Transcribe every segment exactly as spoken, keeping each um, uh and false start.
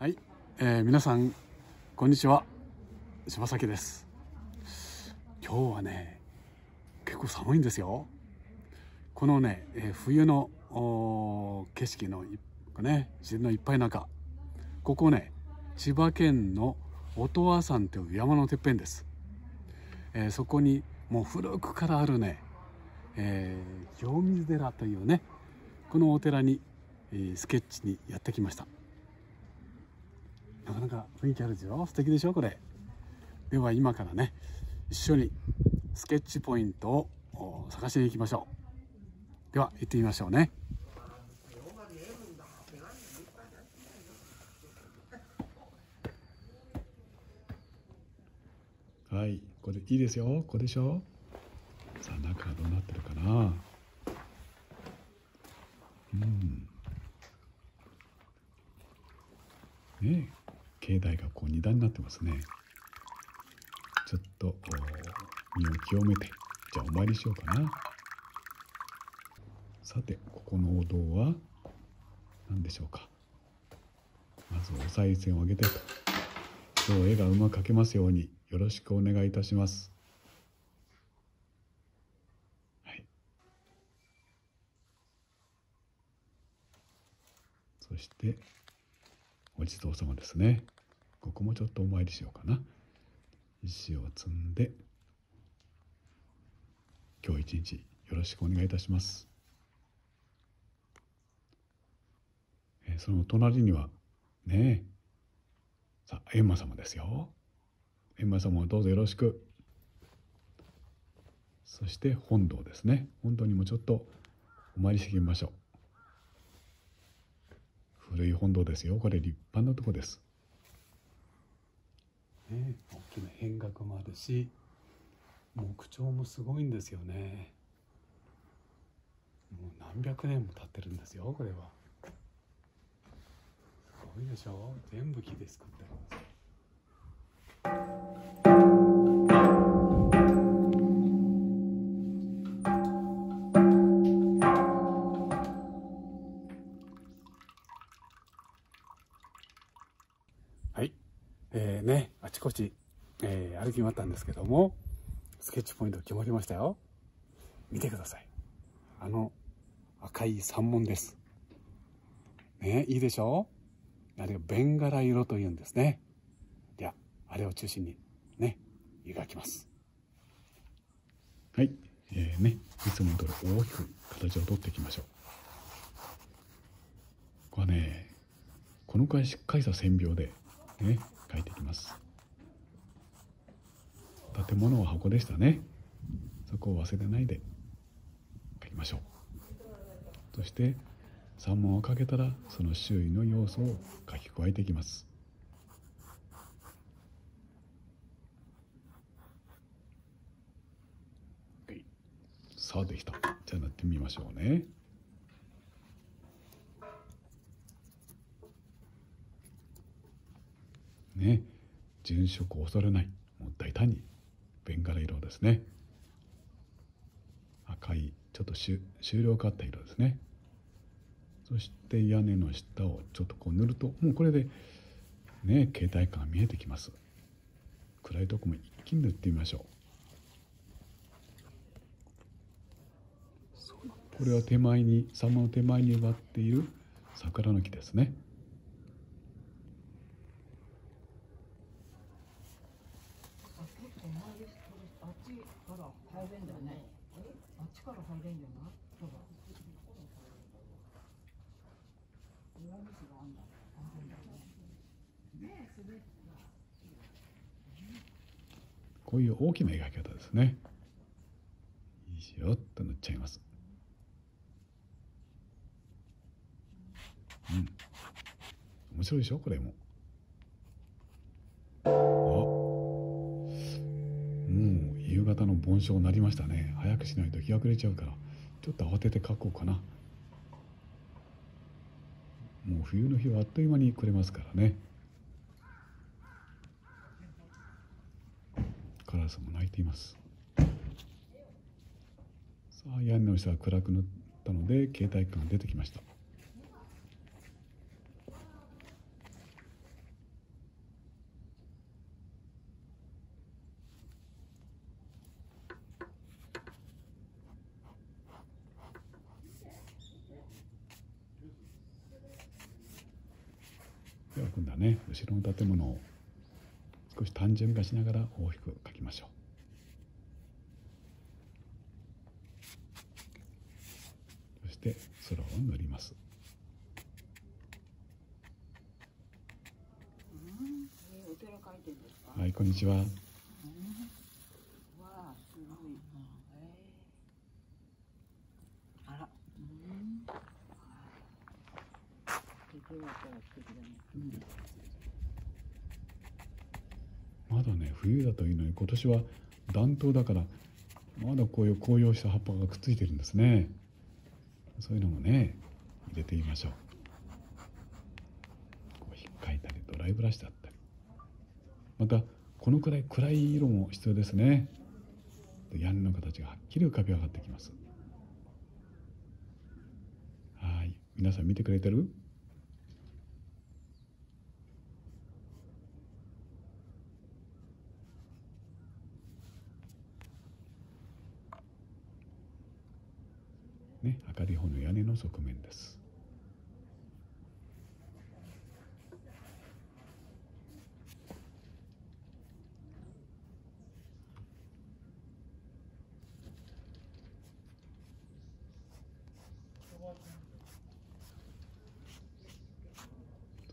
はい、えー、皆さんこんにちは、柴崎です。今日はね、結構寒いんですよ。このね、えー、冬の景色のね、自然のいっぱい中、ここね、千葉県の音羽山という山のてっぺんです。えー、そこにもう古くからあるね、えー、清水寺というね、このお寺に、えー、スケッチにやってきました。なかなか雰囲気あるでしょ。素敵でしょこれ。では今からね、一緒にスケッチポイントを探しに行きましょう。では行ってみましょうね。はい、これいいですよ。ここでしょ。さあ中はどうなってるかな。うんね、境内がこう二段になってますね。ちょっと身を清めて、じゃあお参りしようかな。さて、ここのお堂は何でしょうか。まずお賽銭をあげてと、今日絵がうまく描けますようによろしくお願いいたします。はい、そしてお地蔵様ですね。ここもちょっとお参りしようかな。石を積んで、今日一日よろしくお願いいたします。えー、その隣にはね、さあ閻魔様ですよ。閻魔様をどうぞよろしく。そして本堂ですね。本堂にもちょっとお参りしてみましょう。古い本堂ですよ。これ立派なとこです。ね、大きな変額もあるし、木彫もすごいんですよね。もう何百年も経ってるんですよ。これは。すごいでしょ。全部木で作ってあります。えーね、あちこち、えー、歩き回ったんですけども、スケッチポイント決まりましたよ。見てください。あの赤い山門です。ね、いいでしょう。あれをベンガラ色というんですね。ではあれを中心にね、描きます。はい、えー、ね、いつもと大きく形を取っていきましょう。これはね、このくらいしっかりした線描でね、書いていきます。建物は箱でしたね。そこを忘れないで書きましょう。そして山門をかけたら、その周囲の要素を書き加えていきます。さあできた。じゃあ塗ってみましょうね。ね、純色を恐れない、もう大胆にベンガラ色ですね。赤いちょっと終了があった色ですね。そして屋根の下をちょっとこう塗ると、もうこれでね、形態感が見えてきます。暗いとこも一気に塗ってみましょう。これは手前に、山門の手前に植わっている桜の木ですね。こういう大きな描き方ですね。石をっと塗っちゃいます。うん、面白いでしょこれも。あ、もう夕方の盆栽になりましたね。早くしないと日が暮れちゃうから、ちょっと慌てて描こうかな。もう冬の日はあっという間に暮れますからね。カラスも鳴いています。さあ屋根の下は暗くなったので、携帯感が出てきました。では今度はね、後ろの建物を少し単純化しながら大きく描きましょう。そして空を塗ります。はい、こんにちは。まだね、冬だというのに今年は暖冬だからまだこういう紅葉した葉っぱがくっついてるんですね。そういうのもね、入れてみましょう。こう引っかいたりドライブラシだったり、またこのくらい暗い色も必要ですね。屋根の形がはっきり浮かび上がってきます。はい、皆さん見てくれてる？ね、明るい方の屋根の側面です。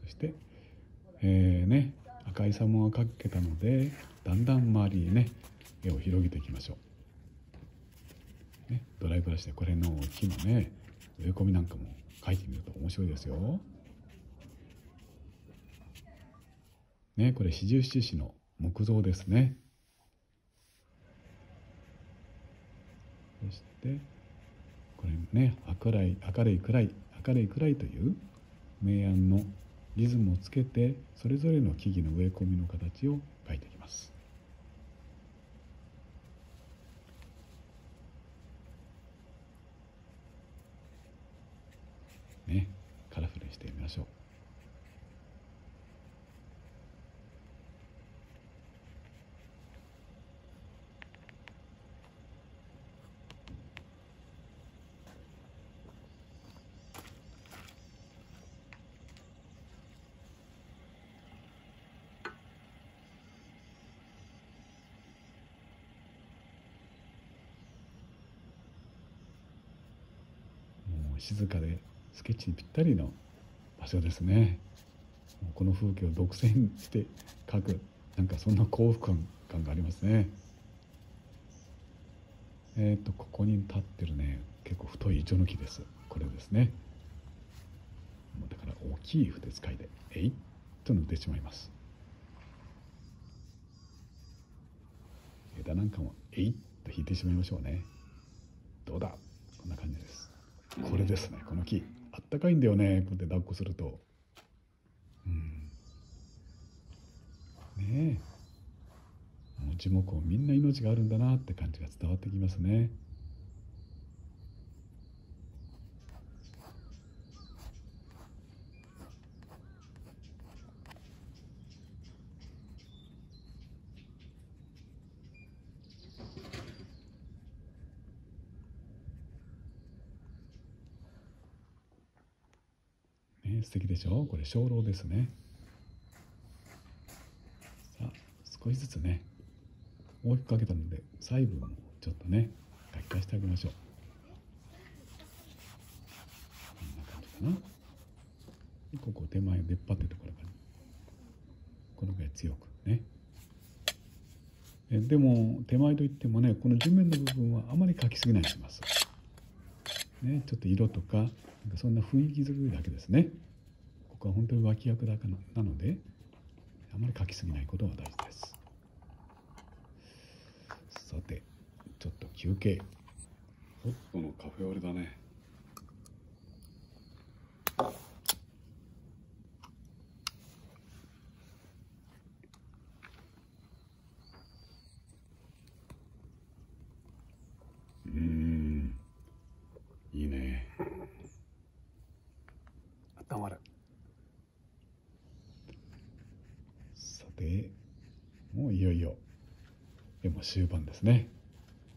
そして、えーね、赤いサモンをかけたので、だんだん周りにね、絵を広げていきましょう。ね、ドライブラシでこれの木のね、植え込みなんかも描いてみると面白いですよ。ね、これ四十七士の木像ですね。そしてこれもね、明るい明るい暗い明るい暗いという明暗のリズムをつけて、それぞれの木々の植え込みの形を描いていきます。ね、カラフルにしてみましょう。もう静かでスケッチにぴったりの場所ですね。この風景を独占して描く、なんかそんな幸福感感がありますね。えっとここに立ってるね、結構太いイチョウの木です。これですね。もうだから大きい筆使いでえいっと塗ってしまいます。枝なんかもえいっと引いてしまいましょうね。どうだ、こんな感じです。これですね、この木。あったかいんだよね、こうやって抱っこすると。うん、ねえ、もう樹木をみんな命があるんだなって感じが伝わってきますね。素敵でしょう。これ鐘楼ですね。さあ、少しずつね、大きくかけたので細部もちょっとね、書き足してあげましょう。こんな感じかな。ここ手前出っ張ってるところから、このぐらい強くね。えでも手前といってもね、この地面の部分はあまり描きすぎないようにします。ね、ちょっと色とか、なんかそんな雰囲気づくだけですね。ここは本当に脇役だからなので、あまり描きすぎないことが大事です。さて、ちょっと休憩。ホットのカフェオレだね。で、もういよいよ絵も終盤ですね。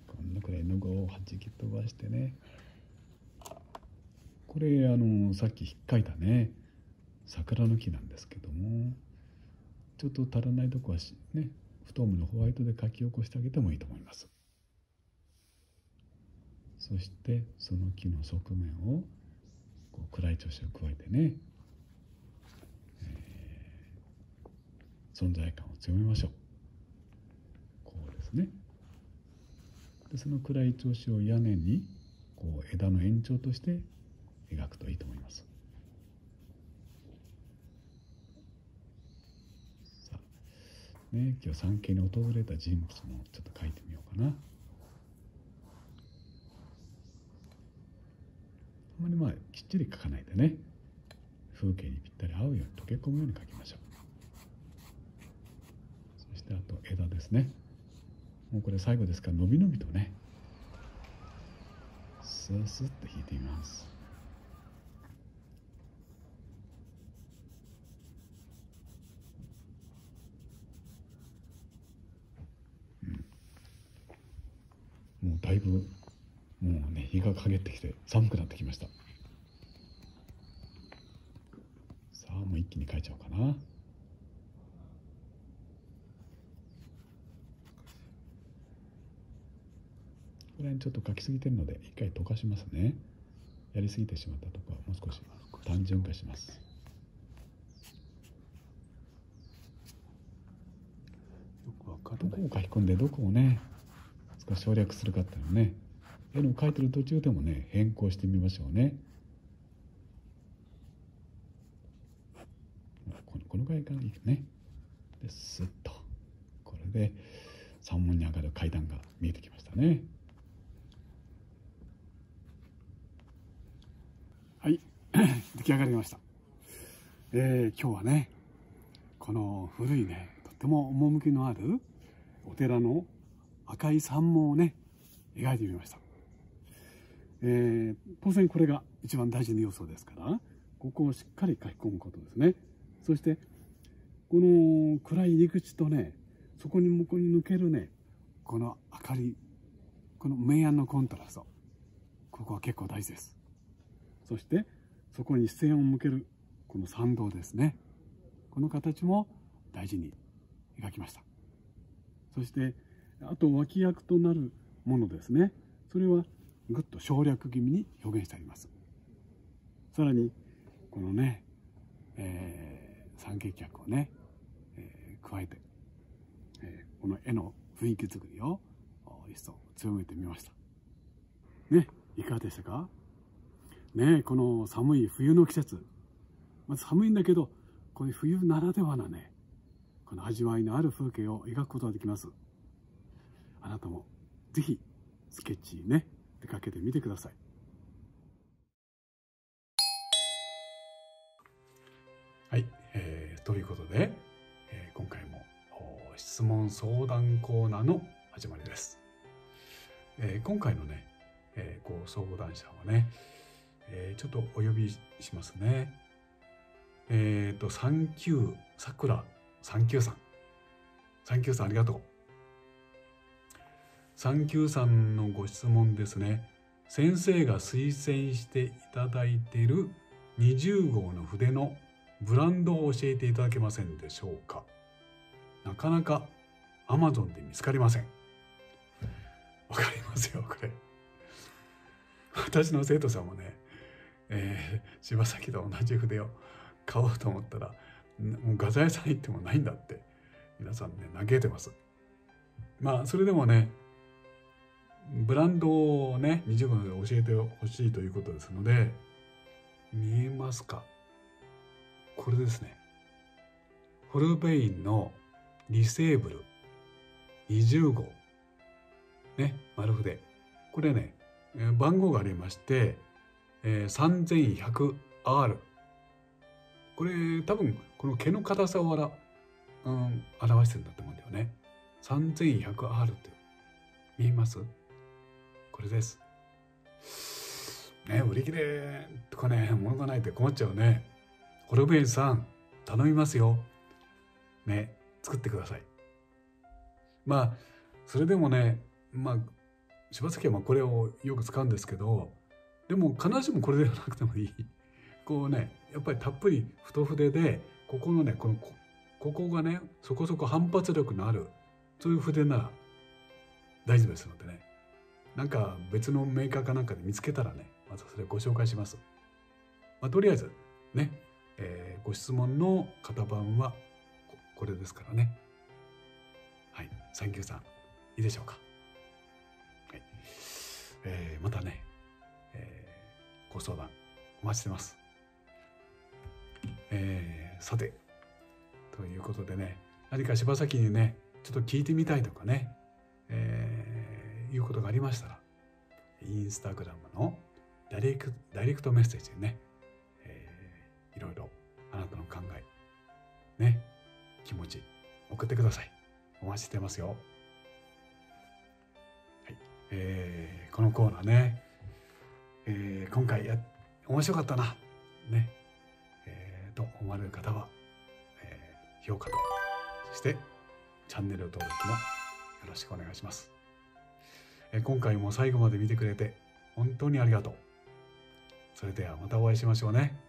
こんなくらいの具をはじき飛ばしてね、これあのさっき引っかいたね、桜の木なんですけども、ちょっと足らないとこはね、フトームのホワイトで書き起こしてあげてもいいと思います。そしてその木の側面をこう暗い調子を加えてね、えー、存在感を強めましょう。こうですね。でその暗い調子を屋根にこう枝の延長として描くといいと思います。さあね、今日参詣に訪れた人物もちょっと描いてみようかな。あまりまあきっちり描かないでね、風景にぴったり合うように溶け込むように描きましょう。そしてあと枝ですね。もうこれ最後ですから、伸び伸びとね、スースーって引いてみます。うん、もうだいぶもうね、日が陰ってきて寒くなってきました。さあ、もう一気に描いちゃおうかな。これちょっと描きすぎてるので一回溶かしますね。やりすぎてしまったとこはもう少し単純化します。どこを書き込んでどこをね少し省略するかっていうのね、絵の描いてる途中でもね変更してみましょうね。このぐらいからいいね。でスッとこれで山門に上がる階段が見えてきましたね。はい出来上がりました。えー、今日はねこの古いねとっても趣のあるお寺の赤い山門をね描いてみました。えー、当然これが一番大事な要素ですから、ここをしっかり書き込むことですね。そしてこの暗い入り口とね、そこに向こうに抜けるねこの明かり、この明暗のコントラスト、ここは結構大事です。そしてそこに視線を向けるこの参道ですね、この形も大事に描きました。そしてあと脇役となるものですね、それはぐっと省略気味に表現してあります。さらにこのね、えー、参詣客をね、えー、加えて、えー、この絵の雰囲気作りを一層強めてみましたね。いかがでしたかね。この寒い冬の季節、まず寒いんだけど、こういう冬ならではなねこの味わいのある風景を描くことができます。あなたも是非スケッチね出かけてみてください。はい、えー、ということで、えー、今回も質問相談コーナーの始まりです。えー、今回のね、えー、ご相談者はねえー、ちょっとお呼びしますね。えっと、サンキュー、さくら、サンキューさん。サンキューさん、ありがとう。サンキューさんのご質問ですね。先生が推薦していただいているにじゅうごうの筆のブランドを教えていただけませんでしょうか。なかなか アマゾン で見つかりません。わかりますよ、これ。私の生徒さんもね、えー、柴崎と同じ筆を買おうと思ったらもう画材屋さん行ってもないんだって皆さんね嘆いてます。まあそれでもねブランドをねにじゅうごふんで教えてほしいということですので、見えますか、これですね、ホルベインのリセーブルにじゅうごうね、丸筆、これね番号がありまして、えー、さんぜんひゃくアール、 これ多分この毛の硬さをあら、うん、表してるんだと思うんだよね。 さんぜんひゃくアール って見えます、これですね。売り切れとかね物がないって困っちゃうね。ホルベインさん頼みますよね、作ってください。まあそれでもね、まあ柴崎はこれをよく使うんですけど、でも必ずしもこれではなくてもいいこうね、やっぱりたっぷり太筆で、ここのね、このこここがね、そこそこ反発力のある、そういう筆なら大丈夫ですのでね、なんか別のメーカーかなんかで見つけたらね、またそれご紹介します。まあ、とりあえずね、えー、ご質問の型番は こ, これですからね。はい、サンキューさん、いいでしょうか。はい、えー、またね、えー、ご相談お待ちしてます。えー、さて、ということでね、何か柴崎にね、ちょっと聞いてみたいとかね、えー、いうことがありましたら、インスタグラムのダイレクト、ダイレクトメッセージでね、えー、いろいろあなたの考え、ね、気持ち、送ってください。お待ちしてますよ。はい、えー、このコーナーね、えー、今回や、面白かったな、ね、えー、と思われる方は、えー、評価と、そしてチャンネル登録もよろしくお願いします。えー、今回も最後まで見てくれて、本当にありがとう。それではまたお会いしましょうね。